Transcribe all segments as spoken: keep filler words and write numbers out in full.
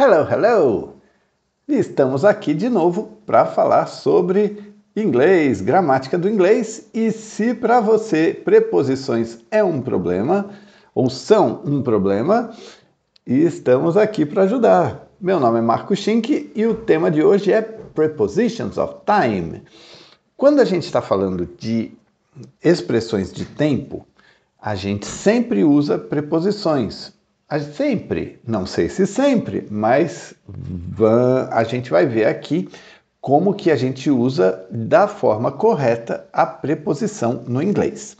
Hello, hello! Estamos aqui de novo para falar sobre inglês, gramática do inglês. E se para você preposições é um problema, ou são um problema, estamos aqui para ajudar. Meu nome é Marco Xink e o tema de hoje é Prepositions of Time. Quando a gente está falando de expressões de tempo, a gente sempre usa preposições. Sempre, não sei se sempre, mas a gente vai ver aqui como que a gente usa da forma correta a preposição no inglês.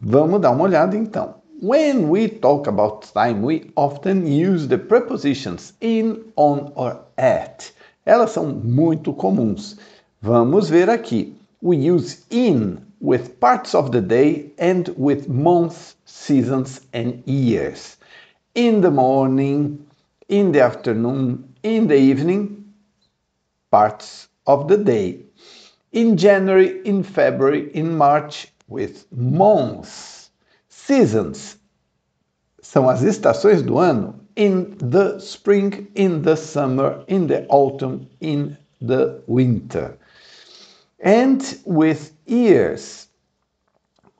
Vamos dar uma olhada então. When we talk about time, we often use the prepositions in, on or at. Elas são muito comuns. Vamos ver aqui. We use in with parts of the day and with months, seasons and years. In the morning, in the afternoon, in the evening, parts of the day. In January, in February, in March, with months. Seasons, são as estações do ano. In the spring, in the summer, in the autumn, in the winter. And with years.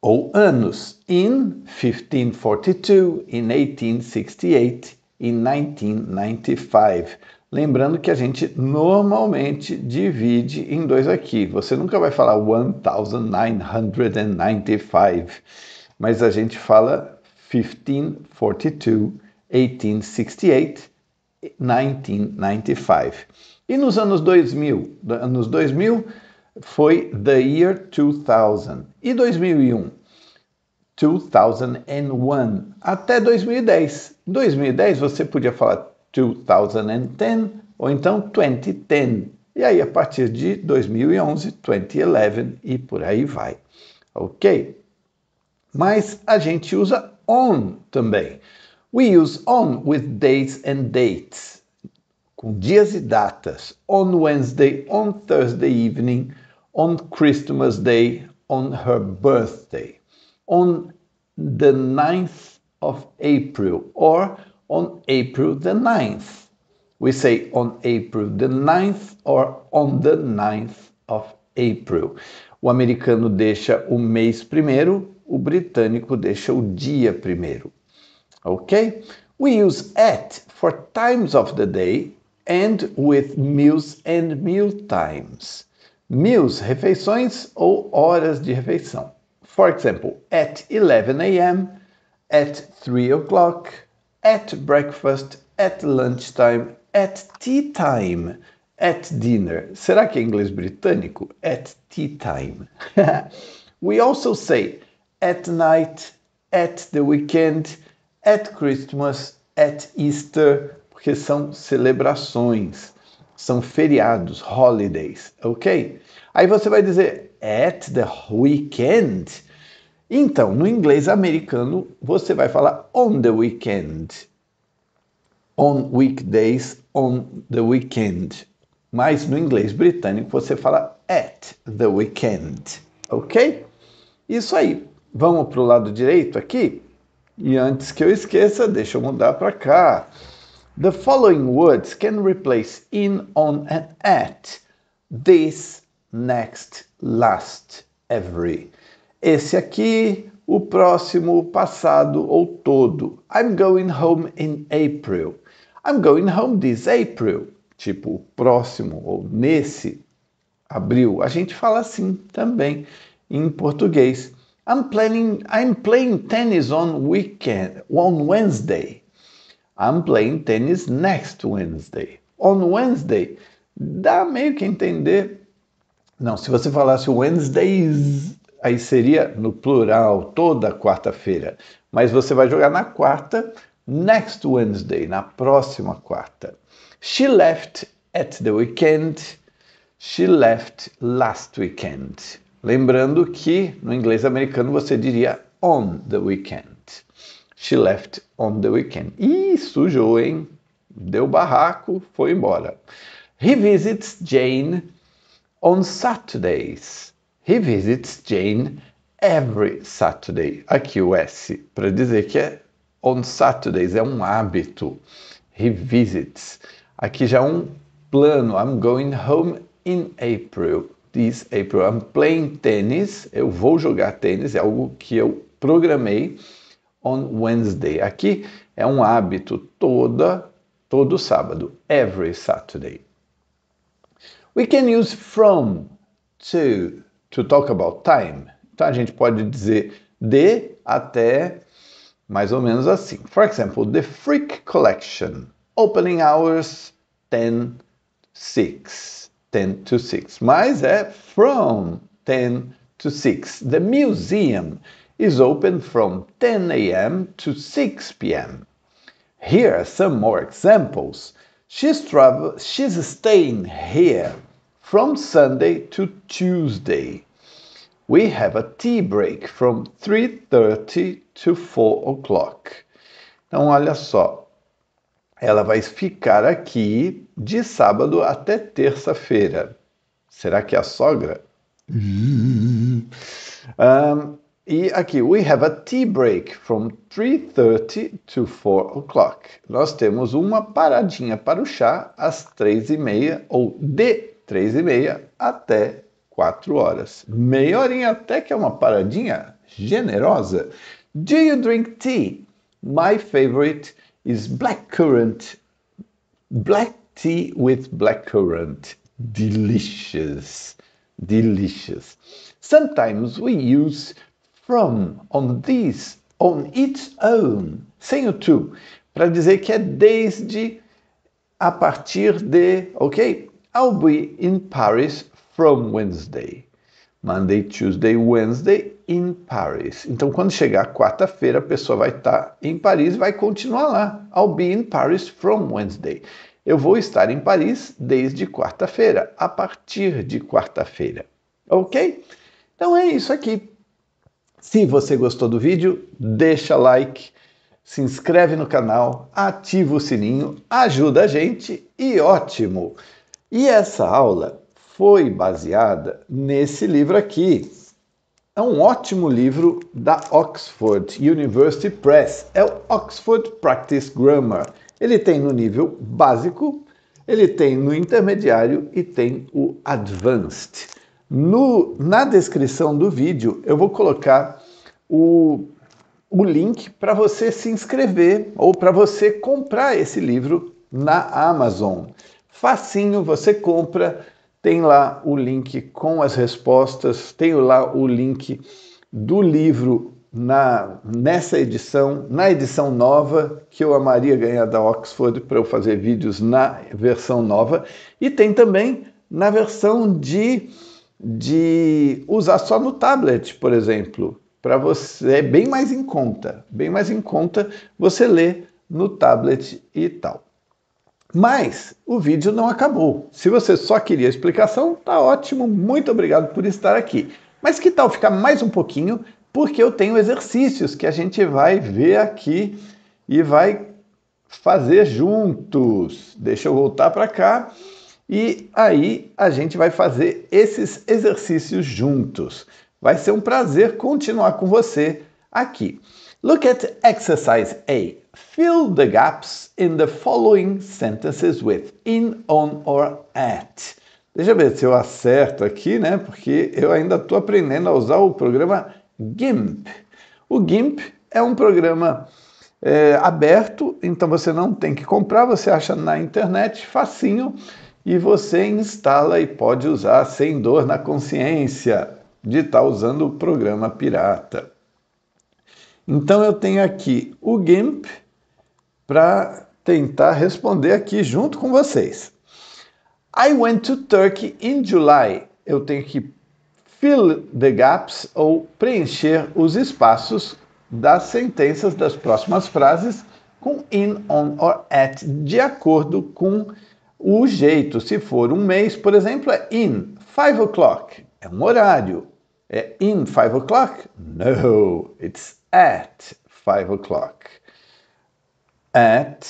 Ou anos, in fifteen forty-two, in eighteen sixty-eight, in nineteen ninety-five. Lembrando que a gente normalmente divide em dois aqui. Você nunca vai falar nineteen ninety-five, mas a gente fala fifteen forty-two, eighteen sixty-eight, nineteen ninety-five. E nos anos dois mil? Anos dois mil... foi the year two thousand. E dois mil e um? two thousand one. Até dois mil e dez. Em dois mil e dez você podia falar two thousand ten ou então twenty ten. E aí a partir de dois mil e onze, twenty eleven e por aí vai. Ok? Mas a gente usa on também. We use on with days and dates. Com dias e datas. On Wednesday, on Thursday evening, on Christmas Day, on her birthday, on the ninth of April, or on April the ninth. We say on April the ninth or on the ninth of April. O americano deixa o mês primeiro, o britânico deixa o dia primeiro. Ok? We use at for times of the day and with meals and meal times. Meals, refeições ou horas de refeição. For example, at eleven a m, at three o'clock, at breakfast, at lunchtime, at tea time, at dinner. Será que é inglês britânico? At tea time. We also say at night, at the weekend, at Christmas, at Easter, porque são celebrações. São feriados, holidays, ok? Aí você vai dizer at the weekend. Então, no inglês americano, você vai falar on the weekend. On weekdays, on the weekend. Mas no inglês britânico, você fala at the weekend, ok? Isso aí. Vamos para o lado direito aqui? E antes que eu esqueça, deixa eu mudar para cá. The following words can replace in, on, and at. This, next, last, every. Esse aqui, o próximo, o passado ou todo. I'm going home in April. I'm going home this April. Tipo, o próximo ou nesse abril. A gente fala assim também em português. I'm planning, I'm playing tennis on weekend, on Wednesday. I'm playing tennis next Wednesday. On Wednesday. Dá meio que entender. Não, se você falasse Wednesdays, aí seria no plural, toda quarta-feira. Mas você vai jogar na quarta, next Wednesday, na próxima quarta. She left at the weekend. She left last weekend. Lembrando que no inglês americano você diria on the weekend. She left on the weekend. Ih, sujou, hein? Deu barraco, foi embora. He visits Jane on Saturdays. He visits Jane every Saturday. Aqui o S, para dizer que é on Saturdays, é um hábito. he visits. Aqui já um plano. I'm going home in April. This April. I'm playing tennis. Eu vou jogar tênis. É algo que eu programei. On Wednesday. Aqui é um hábito toda, todo sábado. Every Saturday. We can use from to to talk about time. Então a gente pode dizer de até mais ou menos assim. For example, the Freak Collection. Opening hours ten, six. ten to six. Mas é from ten to six. The museum is open from ten A M to six P M Here are some more examples. She's travel she's staying here from Sunday to Tuesday. We have a tea break from three thirty to four o'clock. Então olha só, ela vai ficar aqui de sábado até terça-feira. Será que é a sogra? um, E aqui, we have a tea break from three thirty to four o'clock. Nós temos uma paradinha para o chá às três e meia ou de três e meia até quatro horas. Meia horinha até que é uma paradinha generosa. Do you drink tea? My favorite is blackcurrant. Black tea with blackcurrant. Delicious. Delicious. Sometimes we use from, on this, on its own, sem o to, para dizer que é desde, a partir de, ok? I'll be in Paris from Wednesday. Monday, Tuesday, Wednesday, in Paris. Então, quando chegar quarta-feira, a pessoa vai estar em Paris e vai continuar lá. I'll be in Paris from Wednesday. Eu vou estar em Paris desde quarta-feira, a partir de quarta-feira, ok? Então, é isso aqui. Se você gostou do vídeo, deixa like, se inscreve no canal, ativa o sininho, ajuda a gente e ótimo! E essa aula foi baseada nesse livro aqui. É um ótimo livro da Oxford University Press, é o Oxford Practice Grammar. Ele tem no nível básico, ele tem no intermediário e tem o Advanced. No, na descrição do vídeo eu vou colocar o, o link para você se inscrever ou para você comprar esse livro na Amazon. Facinho, você compra, tem lá o link com as respostas, tem lá o link do livro na, nessa edição, na edição nova que eu amaria ganhar da Oxford para eu fazer vídeos na versão nova e tem também na versão de... de usar só no tablet, por exemplo, para você é bem mais em conta, bem mais em conta você lê no tablet e tal. Mas o vídeo não acabou. Se você só queria explicação, tá ótimo, muito obrigado por estar aqui. Mas que tal ficar mais um pouquinho, porque eu tenho exercícios que a gente vai ver aqui e vai fazer juntos. Deixa eu voltar para cá. E aí a gente vai fazer esses exercícios juntos. Vai ser um prazer continuar com você aqui. Look at exercise A. Fill the gaps in the following sentences with in, on or at. Deixa eu ver se eu acerto aqui, né? Porque eu ainda estou aprendendo a usar o programa GIMP. O GIMP é um programa é, aberto, então você não tem que comprar, você acha na internet, facinho. E você instala e pode usar sem dor na consciência de estar usando o programa pirata. Então eu tenho aqui o GIMP para tentar responder aqui junto com vocês. I went to Turkey in July. Eu tenho que fill the gaps ou preencher os espaços das sentenças das próximas frases com in, on or at, de acordo com o jeito, se for um mês, por exemplo, é in five o'clock. É um horário. É in five o'clock? No, it's at five o'clock. At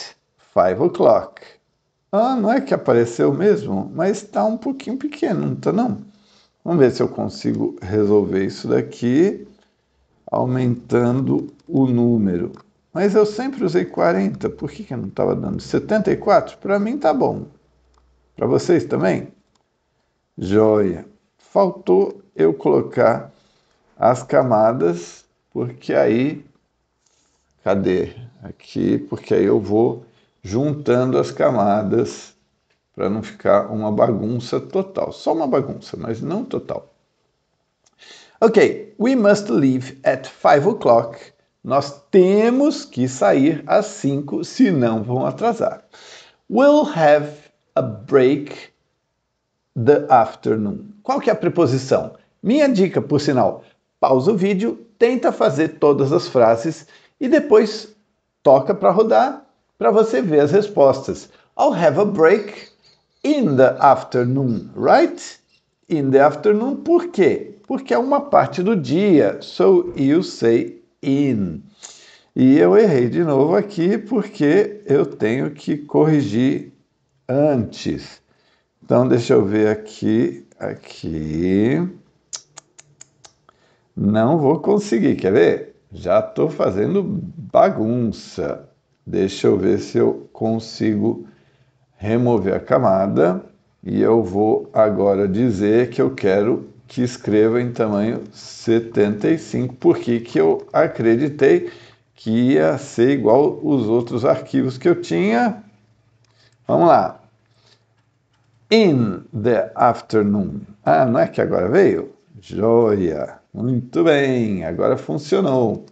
five o'clock. Ah, não é que apareceu mesmo? Mas está um pouquinho pequeno, não está não? Vamos ver se eu consigo resolver isso daqui, aumentando o número. Mas eu sempre usei quarenta, por que que eu não estava dando? setenta e quatro? Para mim tá bom. Para vocês também? Joia! Faltou eu colocar as camadas, porque aí... Cadê? Aqui, porque aí eu vou juntando as camadas para não ficar uma bagunça total. Só uma bagunça, mas não total. Ok, we must leave at five o'clock. Nós temos que sair às cinco, senão vão atrasar. We'll have a break the afternoon. Qual que é a preposição? Minha dica, por sinal, pausa o vídeo, tenta fazer todas as frases e depois toca para rodar para você ver as respostas. I'll have a break in the afternoon, right? In the afternoon, por quê? Porque é uma parte do dia. So you say in. E eu errei de novo aqui porque eu tenho que corrigir antes. Então deixa eu ver aqui, aqui. Não vou conseguir, quer ver? Já estou fazendo bagunça. Deixa eu ver se eu consigo remover a camada. E eu vou agora dizer que eu quero que escreva em tamanho setenta e cinco, porque que eu acreditei que ia ser igual os outros arquivos que eu tinha. Vamos lá. In the afternoon. Ah, não é que agora veio? Joia! Muito bem, agora funcionou.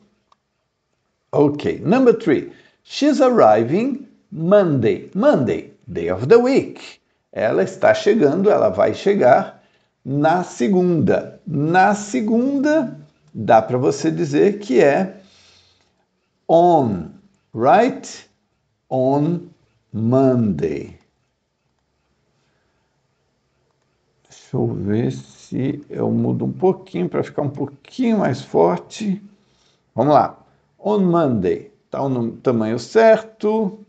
Ok, number three. She's arriving Monday. Monday, day of the week. Ela está chegando, ela vai chegar na segunda. Na segunda, dá para você dizer que é on, right? On Monday. Deixa eu ver se eu mudo um pouquinho para ficar um pouquinho mais forte. Vamos lá. On Monday. Está no tamanho certo.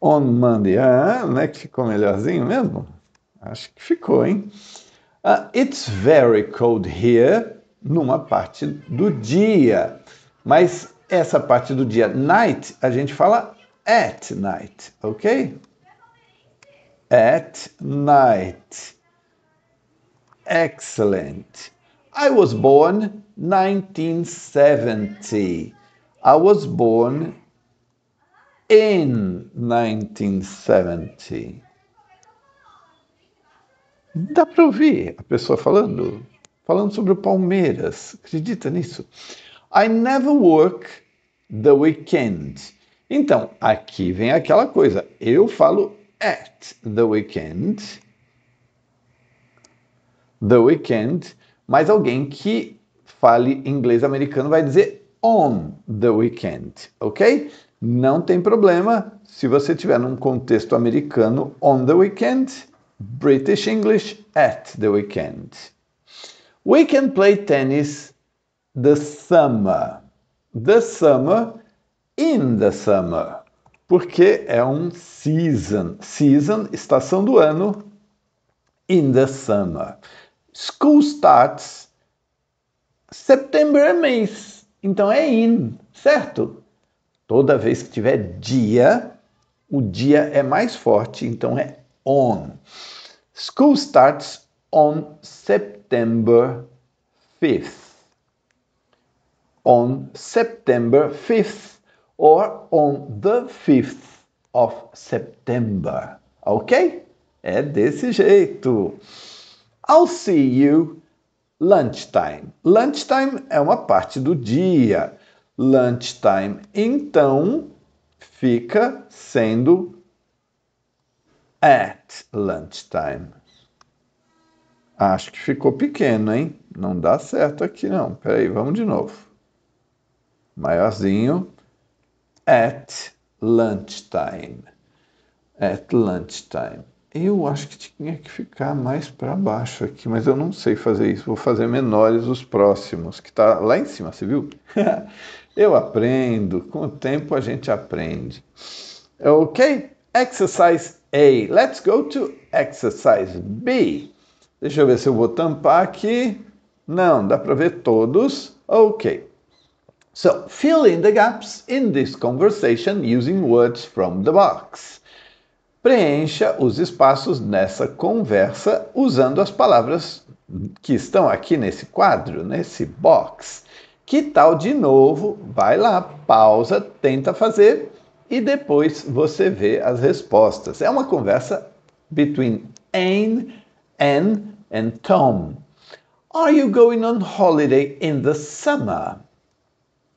On Monday. Ah, não é que ficou melhorzinho mesmo? Acho que ficou, hein? Uh, it's very cold here, numa parte do dia. Mas essa parte do dia, night, a gente fala at night, ok? At night. Excellent. I was born nineteen seventy. I was born in nineteen seventy. Dá para ouvir a pessoa falando, falando sobre o Palmeiras. Acredita nisso? I never work the weekend. Então, aqui vem aquela coisa. Eu falo at the weekend. The weekend. Mas alguém que fale inglês americano vai dizer on the weekend, ok? Não tem problema. Se você tiver num contexto americano, on the weekend... British English at the weekend. We can play tennis the summer. The summer, in the summer. Porque é um season. Season, estação do ano, in the summer. School starts September é mês. Então é in, certo? Toda vez que tiver dia, o dia é mais forte, então é on. School starts on September fifth. On September fifth or on the fifth of September. Ok? É desse jeito. I'll see you lunchtime. Lunchtime é uma parte do dia. Lunchtime, então, fica sendo at lunchtime. Acho que ficou pequeno, hein? Não dá certo aqui, não. Peraí, vamos de novo. Maiorzinho. At lunchtime. At lunchtime. Eu acho que tinha que ficar mais para baixo aqui, mas eu não sei fazer isso. Vou fazer menores os próximos, que tá lá em cima, você viu? Eu aprendo. Com o tempo a gente aprende. Ok? Exercise A. Let's go to exercise B. Deixa eu ver se eu vou tampar aqui. Não, dá para ver todos. Ok. So, fill in the gaps in this conversation using words from the box. Preencha os espaços nessa conversa usando as palavras que estão aqui nesse quadro, nesse box. Que tal de novo? Vai lá, pausa, tenta fazer e depois você vê as respostas. É uma conversa between Anne, Anne and Tom. Are you going on holiday in the summer?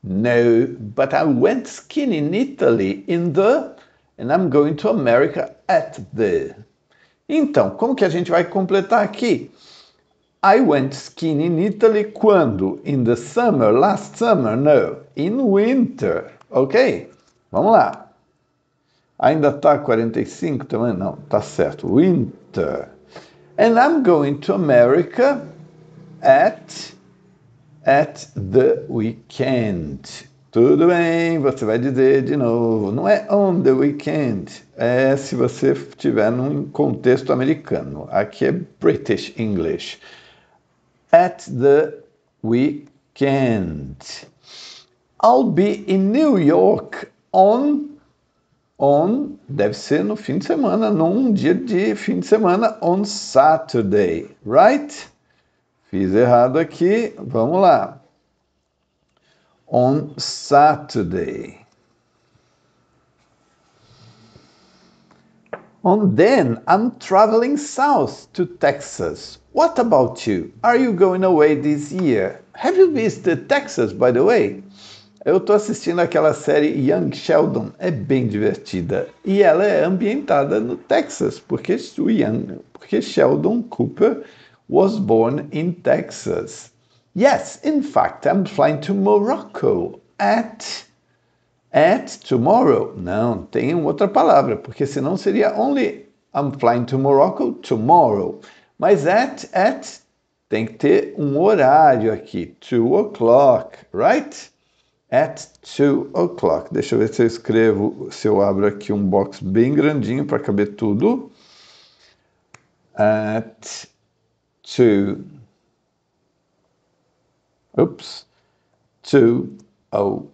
No, but I went skiing in Italy in the... And I'm going to America at the... Então, como que a gente vai completar aqui? I went skiing in Italy quando? In the summer, last summer? No, in winter. Ok? Vamos lá. Ainda tá quarenta e cinco também? Não, tá certo. Winter. And I'm going to America at... At the weekend. Tudo bem, você vai dizer de novo. Não é on the weekend. É se você estiver num contexto americano. Aqui é British English. At the weekend. I'll be in New York on... On, deve ser no fim de semana, num dia de fim de semana, on Saturday, right? Fiz errado aqui, vamos lá. On Saturday. And then I'm traveling south to Texas. What about you? Are you going away this year? Have you visited Texas, by the way? Eu tô assistindo aquela série Young Sheldon, é bem divertida. E ela é ambientada no Texas, porque o Young, porque Sheldon Cooper was born in Texas. Yes, in fact, I'm flying to Morocco at, at tomorrow. Não, tem outra palavra, porque senão seria only I'm flying to Morocco tomorrow. Mas at, at, tem que ter um horário aqui. Two o'clock, right? At two o'clock. Deixa eu ver se eu escrevo, se eu abro aqui um box bem grandinho para caber tudo. At... To, oops, two o'clock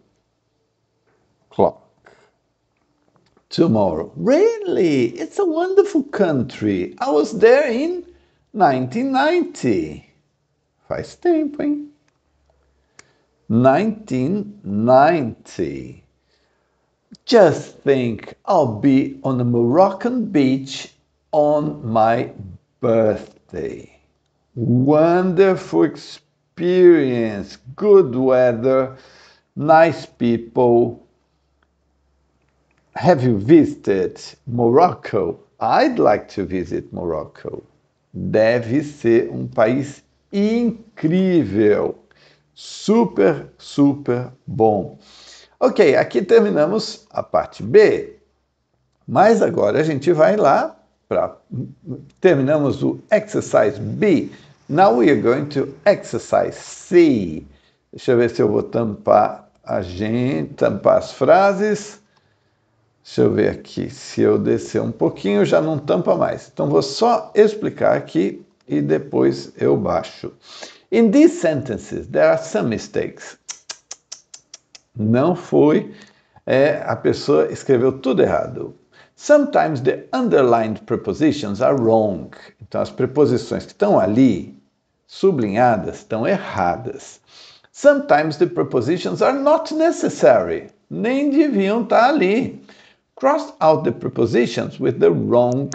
tomorrow. Really? It's a wonderful country. I was there in nineteen ninety. Faz tempo, hein? nineteen ninety. Just think, I'll be on a Moroccan beach on my birthday. Wonderful experience, good weather, nice people. Have you visited Morocco? I'd like to visit Morocco. Deve ser um país incrível, super, super bom. Ok, aqui terminamos a parte B, mas agora a gente vai lá. Pra, terminamos o exercise B. Now we are going to exercise C. Deixa eu ver se eu vou tampar a gente, tampar as frases. Deixa eu ver aqui, se eu descer um pouquinho já não tampa mais. Então vou só explicar aqui e depois eu baixo. In these sentences there are some mistakes. Não foi, é, a pessoa escreveu tudo errado. Sometimes the underlined prepositions are wrong. Então, as preposições que estão ali, sublinhadas, estão erradas. Sometimes the prepositions are not necessary. Nem deviam estar ali. Cross out the prepositions with the wrong,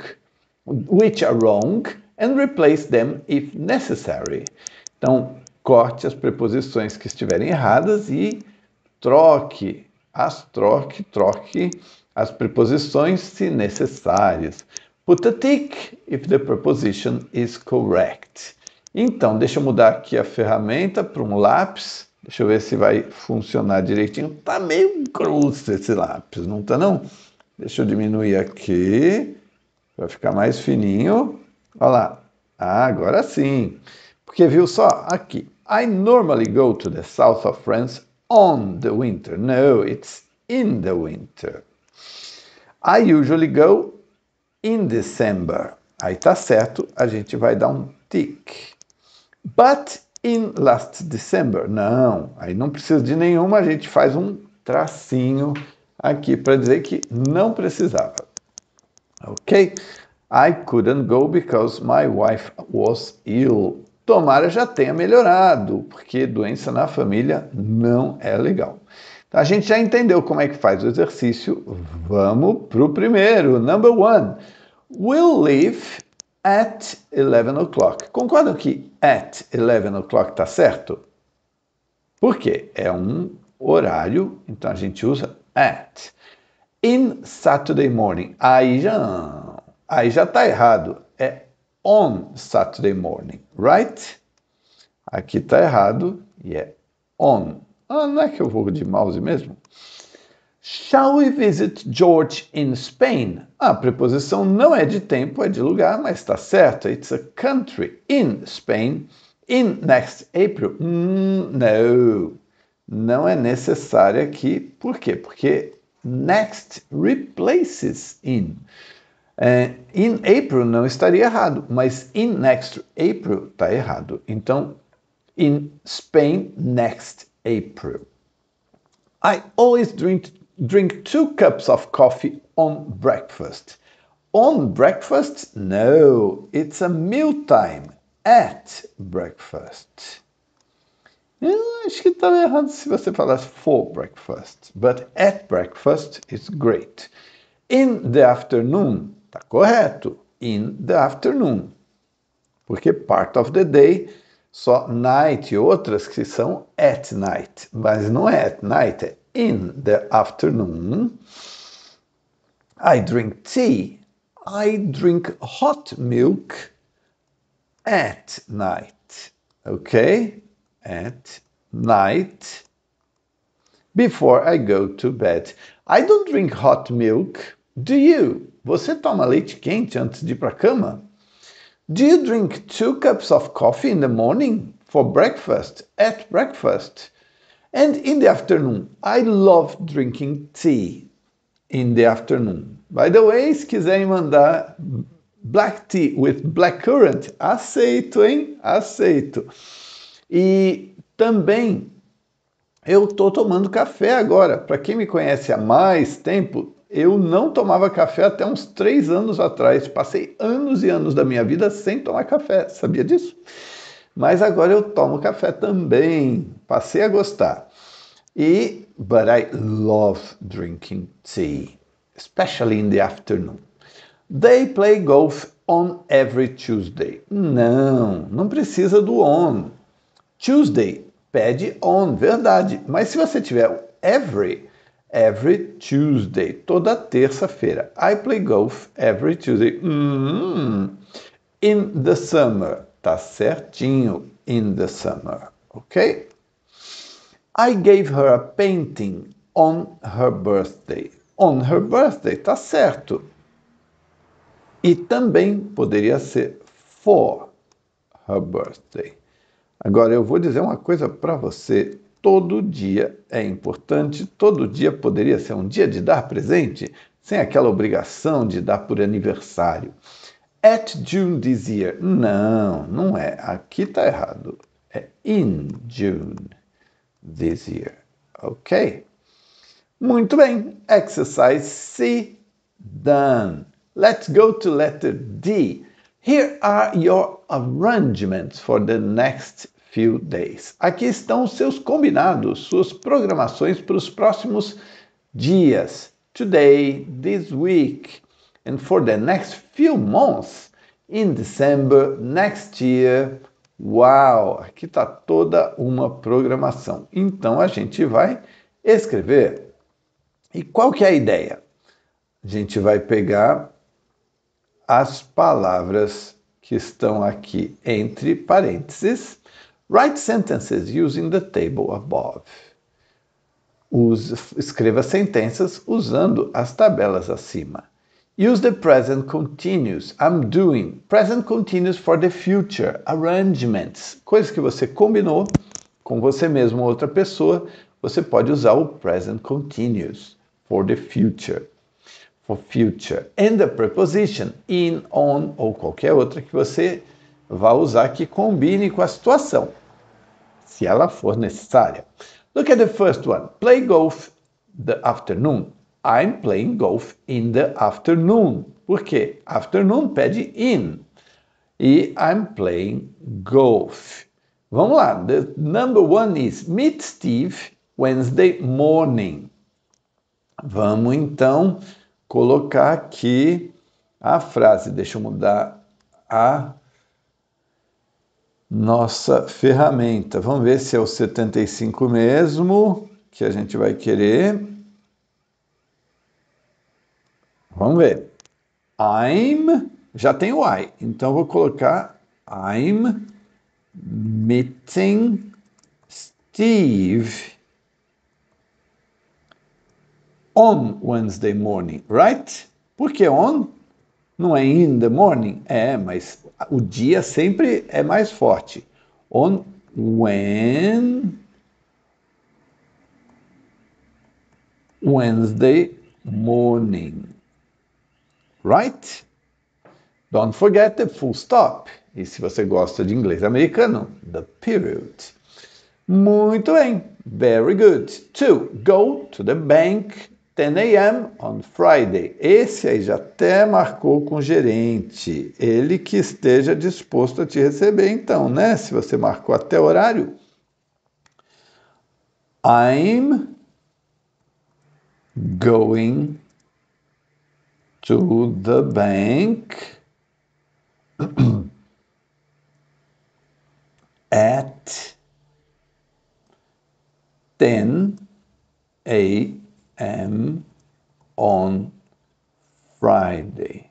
which are wrong, and replace them if necessary. Então, corte as preposições que estiverem erradas e troque, as troque, troque, as preposições, se necessárias. Put a tick if the preposition is correct. Então, deixa eu mudar aqui a ferramenta para um lápis. Deixa eu ver se vai funcionar direitinho. Tá meio grosso esse lápis, não tá não? Deixa eu diminuir aqui, para ficar mais fininho. Olha lá. Ah, agora sim. Porque viu só? Aqui. I normally go to the south of France on the winter. No, it's in the winter. I usually go in December. Aí tá certo, a gente vai dar um tick. But in last December. Não, aí não precisa de nenhuma, a gente faz um tracinho aqui para dizer que não precisava. Ok? I couldn't go because my wife was ill. Tomara já tenha melhorado, porque doença na família não é legal. Então, a gente já entendeu como é que faz o exercício. Vamos para o primeiro. Number one. We'll leave at eleven o'clock. Concordam que at eleven o'clock está certo? Por quê? É um horário, então a gente usa at. In Saturday morning. Aí já aí já está errado. É on Saturday morning, right? Aqui está errado e yeah. É on. Ah, não é que eu vou de mouse mesmo? Shall we visit George in Spain? A preposição não é de tempo, é de lugar, mas está certo. It's a country in Spain in next April. Mm, no, não é necessária aqui. Por quê? Porque next replaces in. É, in April não estaria errado, mas in next April está errado. Então, in Spain next April. I always drink... Drink two cups of coffee on breakfast. On breakfast? No, it's a mealtime. At breakfast. Eu acho que estava errado se você falasse for breakfast. But at breakfast is great. In the afternoon. Está correto. In the afternoon. Porque part of the day, só night e outras que são at night. Mas não é at night, é in the afternoon. I drink tea. I drink hot milk at night. Okay? At night. Before I go to bed. I don't drink hot milk. Do you? Você toma leite quente antes de ir para a cama? Do you drink two cups of coffee in the morning for breakfast? At breakfast? And in the afternoon, I love drinking tea in the afternoon. By the way, se quiserem mandar black tea with blackcurrant, aceito, hein? Aceito. E também, eu estou tomando café agora. Para quem me conhece há mais tempo, eu não tomava café até uns três anos atrás. Passei anos e anos da minha vida sem tomar café. Sabia disso? Mas agora eu tomo café também. Passei a gostar. E, but I love drinking tea, especially in the afternoon. They play golf on every Tuesday. Não, não precisa do on. Tuesday pede on, verdade. Mas se você tiver every, every Tuesday, toda terça-feira. I play golf every Tuesday. Mm-hmm. In the summer. Tá certinho, in the summer, ok? I gave her a painting on her birthday. On her birthday, tá certo. E também poderia ser for her birthday. Agora, eu vou dizer uma coisa para você. Todo dia é importante, todo dia poderia ser um dia de dar presente, sem aquela obrigação de dar por aniversário. At June this year. Não, não é. Aqui está errado. É in June this year. Ok? Muito bem. Exercise C. Done. Let's go to letter D. Here are your arrangements for the next few days. Aqui estão os seus combinados, suas programações para os próximos dias. Today, this week. And for the next few months, in December, next year. Uau! Aqui está toda uma programação. Então, a gente vai escrever. E qual que é a ideia? A gente vai pegar as palavras que estão aqui entre parênteses. Write sentences using the table above. Use, escreva sentenças usando as tabelas acima. Use the present continuous. I'm doing. Present continuous for the future. Arrangements. Coisas que você combinou com você mesmo ou outra pessoa, você pode usar o present continuous for the future. For future. And the preposition in, on ou qualquer outra que você vá usar que combine com a situação. se ela for necessária. Look at the first one. Play golf the afternoon. I'm playing golf in the afternoon. Por quê? Afternoon pede in. E I'm playing golf. Vamos lá. The number one is meet Steve Wednesday morning. Vamos então colocar aqui a frase. Deixa eu mudar a nossa ferramenta. Vamos ver se é o setenta e cinco mesmo que a gente vai querer. Vamos ver. I'm... Já tem o I. Então, vou colocar I'm meeting Steve on Wednesday morning, right? Por que on? Não é in the morning? É, mas o dia sempre é mais forte. On when... Wednesday morning, right? Don't forget the full stop. E se você gosta de inglês americano, the period. Muito bem. Very good. Two, go to the bank ten A M on Friday. Esse aí já até marcou com o gerente. Ele que esteja disposto a te receber então, né? Se você marcou até horário. I'm going to the bank at ten A M on Friday.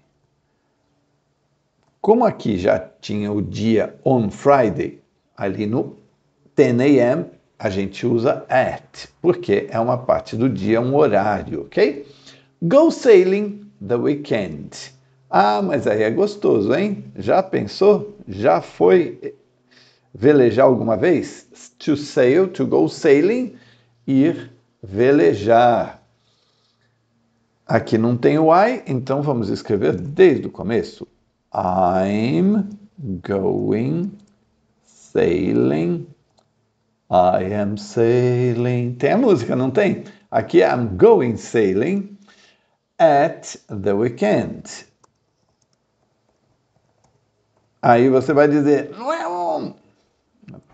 Como aqui já tinha o dia on Friday, ali no ten A M a gente usa at, porque é uma parte do dia, um horário, ok? Go sailing the weekend. Ah, mas aí é gostoso, hein? Já pensou? Já foi velejar alguma vez? To sail, to go sailing, ir velejar. Aqui não tem o I, então vamos escrever desde o começo. I'm going sailing. I am sailing. Tem a música, não tem? Aqui é I'm going sailing at the weekend. Aí você vai dizer, não é on.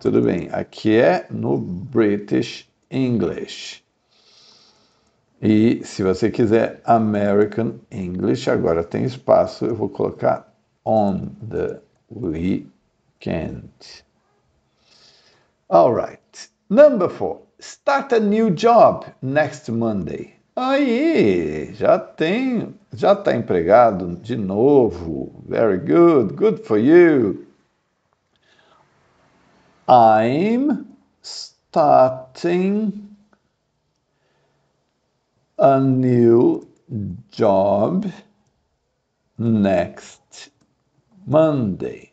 Tudo bem, aqui é no British English. E se você quiser American English, agora tem espaço, eu vou colocar on the weekend. All right. Number four. Start a new job next Monday. Aí, já tem, já está empregado de novo. Very good, good for you. I'm starting a new job next Monday.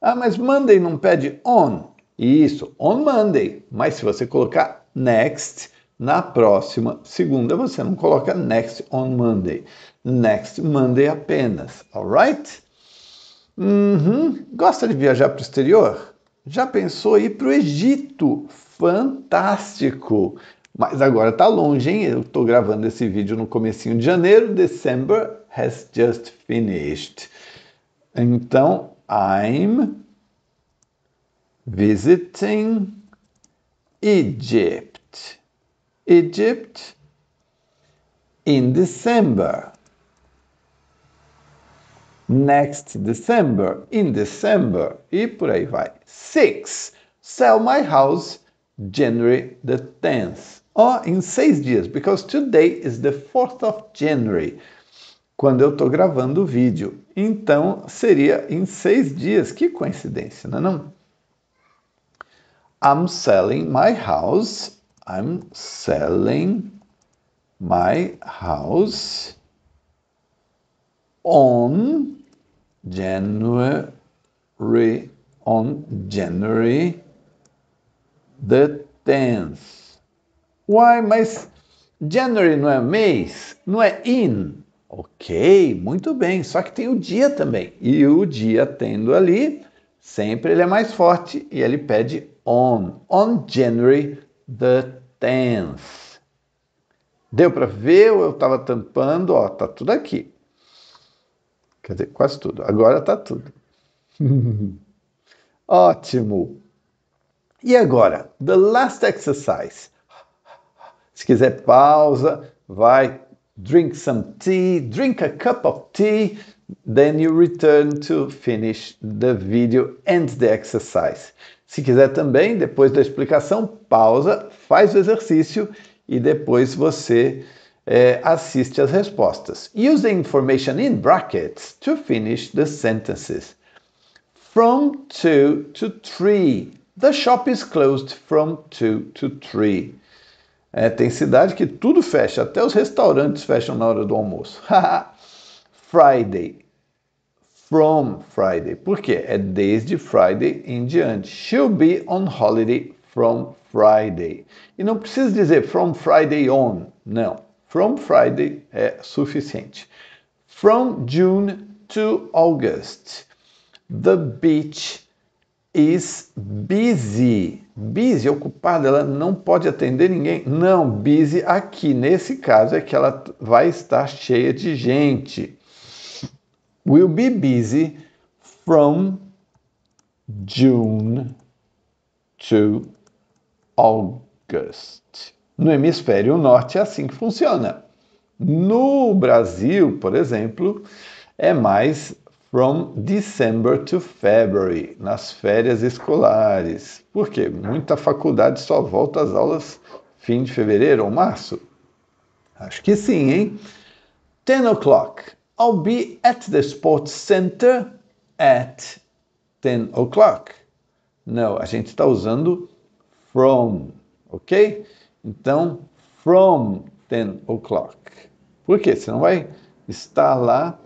Ah, mas Monday não pede on. Isso, on Monday. Mas se você colocar next, na próxima segunda, você não coloca next on Monday. Next Monday apenas, alright? Uhum. Gosta de viajar para o exterior? Já pensou em ir para o Egito? Fantástico! Mas agora está longe, hein? Eu estou gravando esse vídeo no comecinho de janeiro. December has just finished. Então, I'm visiting Egypt. Egypt in December. Next December, in December, e por aí vai. Six, sell my house January the tenth. Oh, em seis dias, because today is the fourth of January. Quando eu estou gravando o vídeo. Então, seria em seis dias. Que coincidência, não é não? I'm selling my house... I'm selling my house on January on January the tenth. Why, mas January não é mês, não é in. Ok, muito bem, só que tem o dia também. E o dia tendo ali, sempre ele é mais forte e ele pede on, on January the tenth. Deu para ver ou eu estava tampando? Ó, tá tudo aqui. Quer dizer, quase tudo. Agora tá tudo. Ótimo. E agora, the last exercise. Se quiser pausa, vai, drink some tea, drink a cup of tea, then you return to finish the video and the exercise. Se quiser também, depois da explicação, pausa, faz o exercício e depois você é, assiste as respostas. Use the information in brackets to finish the sentences. From two to three. The shop is closed from two to three. É, tem cidade que tudo fecha, até os restaurantes fecham na hora do almoço. Friday. From Friday. Por quê? É desde Friday em diante. She'll be on holiday from Friday. E não precisa dizer from Friday on. Não. From Friday é suficiente. From June to August. The beach is busy. Busy, ocupada, ela não pode atender ninguém. Não, busy aqui, nesse caso, é que ela vai estar cheia de gente. Will be busy from June to August. No hemisfério norte é assim que funciona. No Brasil, por exemplo, é mais from December to February, nas férias escolares. Por quê? Muita faculdade só volta às aulas fim de fevereiro ou março? Acho que sim, hein? ten o'clock. I'll be at the sports center at ten o'clock. Não, a gente está usando from, ok? Então, from ten o'clock. Por quê? Você não vai estar lá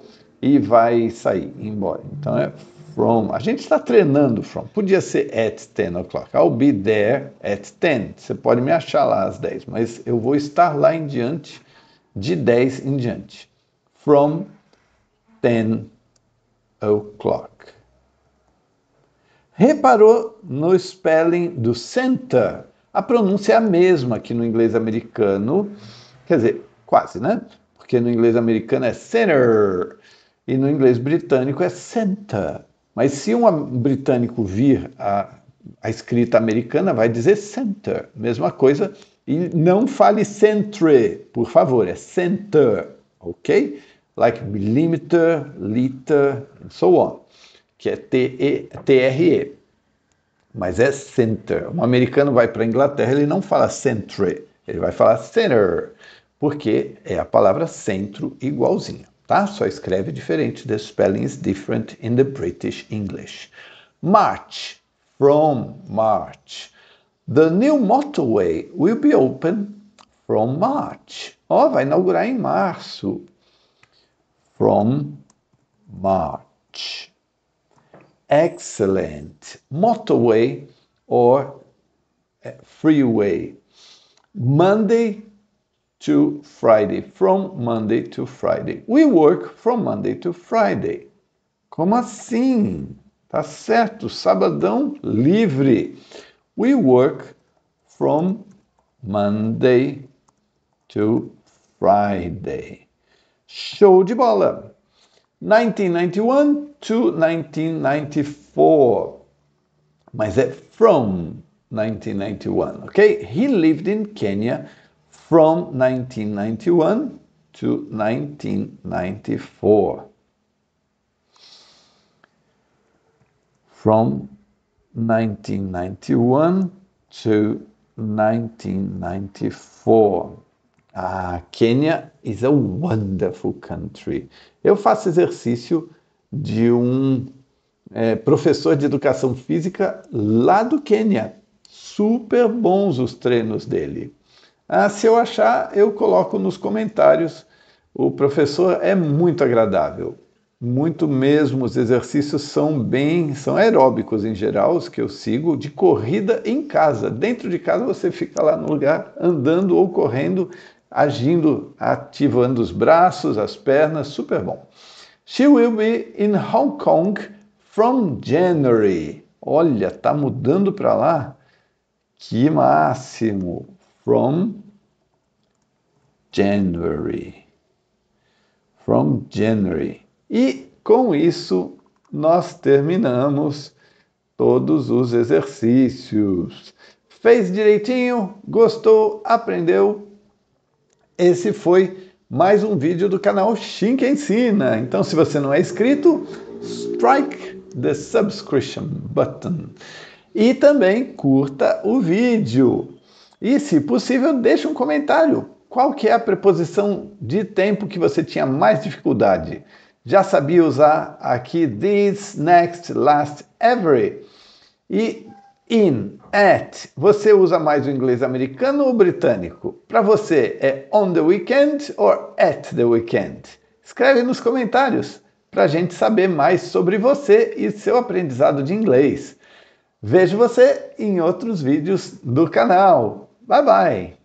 e vai sair, ir embora. Então é from. A gente está treinando from. Podia ser at ten o'clock. I'll be there at ten. Você pode me achar lá às dez, mas eu vou estar lá em diante, de dez em diante. From ten o'clock. Reparou no spelling do center? A pronúncia é a mesma que no inglês americano. Quer dizer, quase, né? Porque no inglês americano é center. E no inglês britânico é center. Mas se um britânico vir a, a escrita americana, vai dizer center. Mesma coisa. E não fale centre, por favor. É center, ok? Like millimeter, liter, and so on. Que é T R E. Mas é center. Um americano vai para a Inglaterra, ele não fala centre. Ele vai falar center. Porque é a palavra centro igualzinha. Tá? Só escreve diferente. The spelling is different in the British English. March. From March. The new motorway will be open from March. Ó, oh, vai inaugurar em março. From March. Excellent. Motorway or freeway. Monday to Friday. From Monday to Friday. We work from Monday to Friday. Como assim? Tá certo. Sabadão livre. We work from Monday to Friday. Show de bola. nineteen ninety-one to nineteen ninety-four. Mas é from nineteen ninety-one, ok? He lived in Kenya from nineteen ninety-one to nineteen ninety-four. From nineteen ninety-one to nineteen ninety-four. Ah, Quênia is a wonderful country. Eu faço exercício de um é, professor de educação física lá do Quênia. Super bons os treinos dele. Ah, se eu achar, eu coloco nos comentários. O professor é muito agradável. Muito mesmo, os exercícios são bem, são aeróbicos em geral, os que eu sigo, de corrida em casa. Dentro de casa você fica lá no lugar, andando ou correndo, agindo, ativando os braços, as pernas, super bom. She will be in Hong Kong from January. Olha, tá mudando para lá. Que máximo! From January. From January. E com isso nós terminamos todos os exercícios. Fez direitinho? Gostou? Aprendeu? Esse foi mais um vídeo do canal Xink Ensina. Então, se você não é inscrito, strike the subscription button. E também curta o vídeo. E, se possível, deixe um comentário. Qual que é a preposição de tempo que você tinha mais dificuldade? Já sabia usar aqui this, next, last, every. E in, at. Você usa mais o inglês americano ou britânico? Para você é on the weekend or at the weekend? Escreve nos comentários para a gente saber mais sobre você e seu aprendizado de inglês. Vejo você em outros vídeos do canal. Bye bye!